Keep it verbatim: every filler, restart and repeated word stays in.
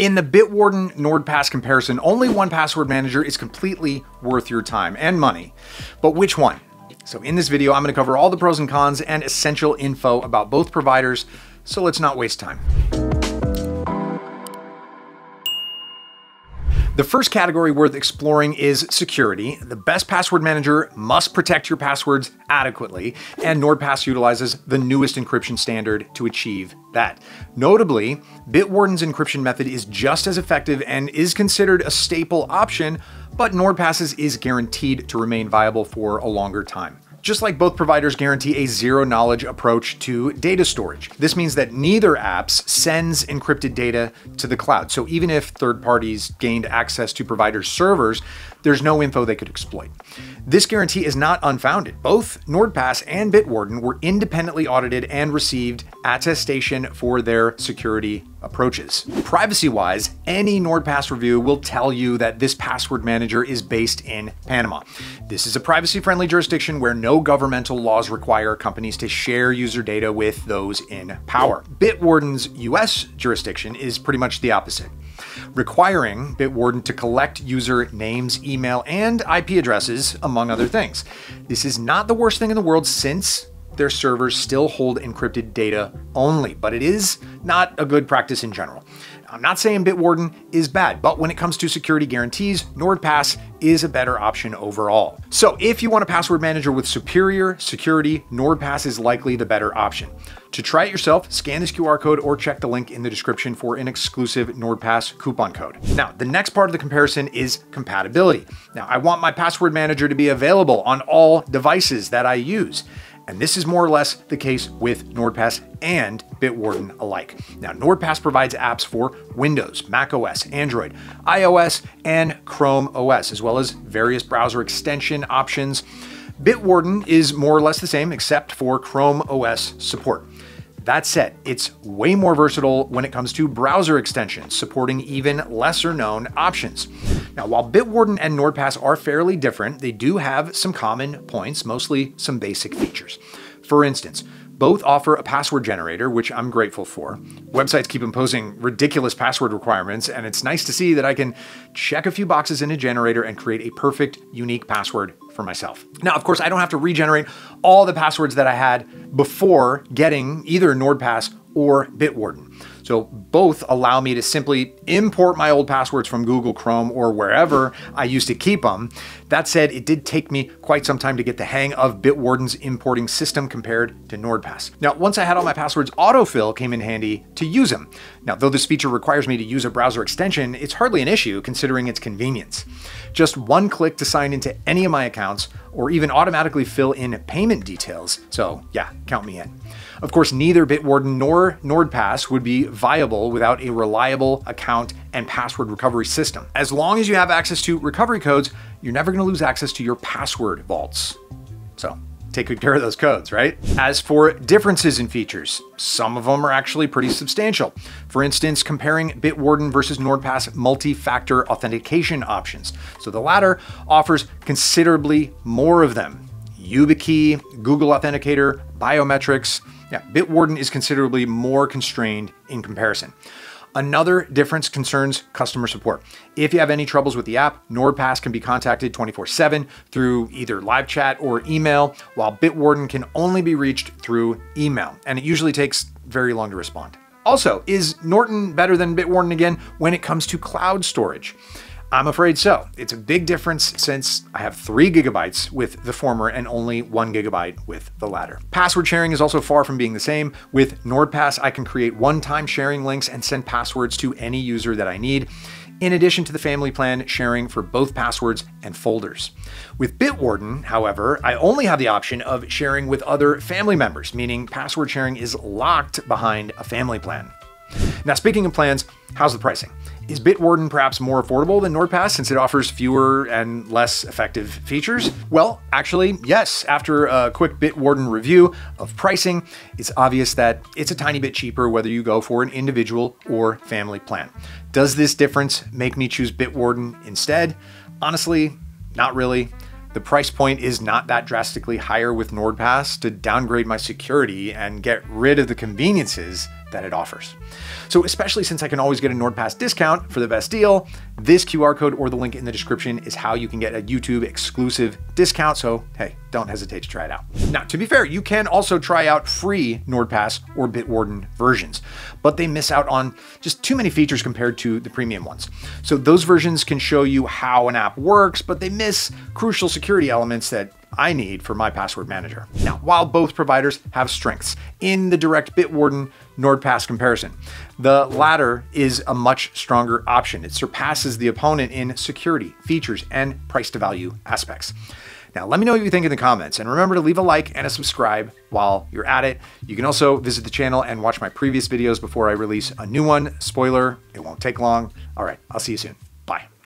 In the Bitwarden NordPass comparison, only one password manager is completely worth your time and money. But which one? So in this video, I'm gonna cover all the pros and cons and essential info about both providers, so let's not waste time. The first category worth exploring is security. The best password manager must protect your passwords adequately, and NordPass utilizes the newest encryption standard to achieve that. Notably, Bitwarden's encryption method is just as effective and is considered a staple option, but NordPass's is guaranteed to remain viable for a longer time. Just like both providers guarantee a zero-knowledge approach to data storage. This means that neither app sends encrypted data to the cloud. So even if third parties gained access to providers' servers, there's no info they could exploit. This guarantee is not unfounded. Both NordPass and Bitwarden were independently audited and received attestation for their security approaches. Privacy-wise, any NordPass review will tell you that this password manager is based in Panama. This is a privacy-friendly jurisdiction where no governmental laws require companies to share user data with those in power. Bitwarden's U S jurisdiction is pretty much the opposite, requiring Bitwarden to collect user names, email, and I P addresses, among other things. This is not the worst thing in the world since their servers still hold encrypted data only, but it is not a good practice in general. I'm not saying Bitwarden is bad, but when it comes to security guarantees, NordPass is a better option overall. So if you want a password manager with superior security, NordPass is likely the better option. To try it yourself, scan this Q R code or check the link in the description for an exclusive NordPass coupon code. Now, the next part of the comparison is compatibility. Now, I want my password manager to be available on all devices that I use. And this is more or less the case with NordPass and Bitwarden alike. Now, NordPass provides apps for Windows, macOS, Android, iOS, and Chrome O S, as well as various browser extension options. Bitwarden is more or less the same, except for Chrome O S support. That said, it's way more versatile when it comes to browser extensions, supporting even lesser known options. Now, while Bitwarden and NordPass are fairly different, they do have some common points, mostly some basic features. For instance, both offer a password generator, which I'm grateful for. Websites keep imposing ridiculous password requirements, and it's nice to see that I can check a few boxes in a generator and create a perfect, unique password for myself. Now, of course, I don't have to regenerate all the passwords that I had before getting either NordPass or Bitwarden. So both allow me to simply import my old passwords from Google Chrome or wherever I used to keep them. That said, it did take me quite some time to get the hang of Bitwarden's importing system compared to NordPass. Now, once I had all my passwords, autofill came in handy to use them. Now, though this feature requires me to use a browser extension, it's hardly an issue considering its convenience. Just one click to sign into any of my accounts or even automatically fill in payment details. So yeah, count me in. Of course, neither Bitwarden nor NordPass would be viable without a reliable account and password recovery system. As long as you have access to recovery codes, you're never gonna lose access to your password vaults. So take good care of those codes, right? As for differences in features, some of them are actually pretty substantial. For instance, comparing Bitwarden versus NordPass multi-factor authentication options. So the latter offers considerably more of them. YubiKey, Google Authenticator, biometrics. Yeah, Bitwarden is considerably more constrained in comparison. Another difference concerns customer support. If you have any troubles with the app, NordPass can be contacted twenty-four seven through either live chat or email, while Bitwarden can only be reached through email, and it usually takes very long to respond. Also, is Norton better than Bitwarden again when it comes to cloud storage? I'm afraid so. It's a big difference since I have three gigabytes with the former and only one gigabyte with the latter. Password sharing is also far from being the same. With NordPass, I can create one-time sharing links and send passwords to any user that I need, in addition to the family plan sharing for both passwords and folders. With Bitwarden, however, I only have the option of sharing with other family members, meaning password sharing is locked behind a family plan. Now, speaking of plans, how's the pricing? Is Bitwarden perhaps more affordable than NordPass since it offers fewer and less effective features? Well, actually, yes. After a quick Bitwarden review of pricing, it's obvious that it's a tiny bit cheaper whether you go for an individual or family plan. Does this difference make me choose Bitwarden instead? Honestly, not really. The price point is not that drastically higher with NordPass to downgrade my security and get rid of the conveniences that it offers. So especially since I can always get a NordPass discount for the best deal, this Q R code or the link in the description is how you can get a YouTube exclusive discount. So hey, don't hesitate to try it out. Now, to be fair, you can also try out free NordPass or Bitwarden versions, but they miss out on just too many features compared to the premium ones. So those versions can show you how an app works, but they miss crucial security elements that I need for my password manager. Now, while both providers have strengths in the direct Bitwarden NordPass comparison, the latter is a much stronger option. It surpasses the opponent in security, features, and price to value aspects. Now, let me know what you think in the comments, and remember to leave a like and a subscribe while you're at it. You can also visit the channel and watch my previous videos before I release a new one. Spoiler, it won't take long. All right, I'll see you soon. Bye.